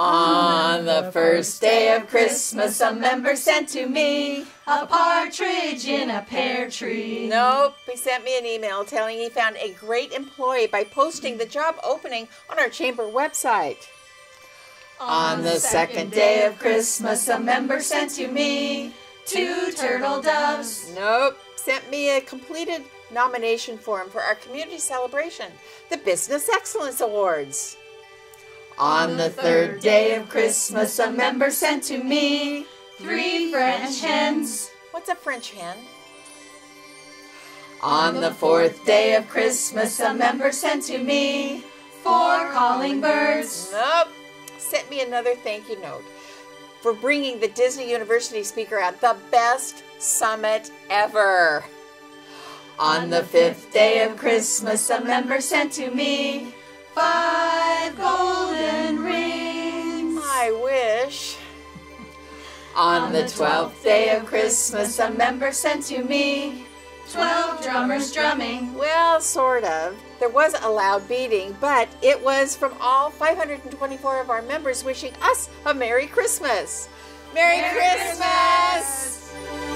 On the first day of Christmas, a member sent to me a partridge in a pear tree. Nope. He sent me an email telling he found a great employee by posting the job opening on our chamber website. On the second day of Christmas, a member sent to me two turtle doves. Nope. Sent me a completed nomination form for our community celebration, the Business Excellence Awards. On the third day of Christmas, a member sent to me three French hens. What's a French hen? On the fourth day of Christmas, a member sent to me four calling birds. Nope. Sent me another thank you note for bringing the Disney University speaker at the best summit ever. On the fifth day of Christmas, a member sent to me five golden rings. I wish. On the 12th day of Christmas, a member sent to me 12 drummers drumming. Well, sort of. There was a loud beating, but it was from all 524 of our members wishing us a Merry Christmas. Merry Christmas!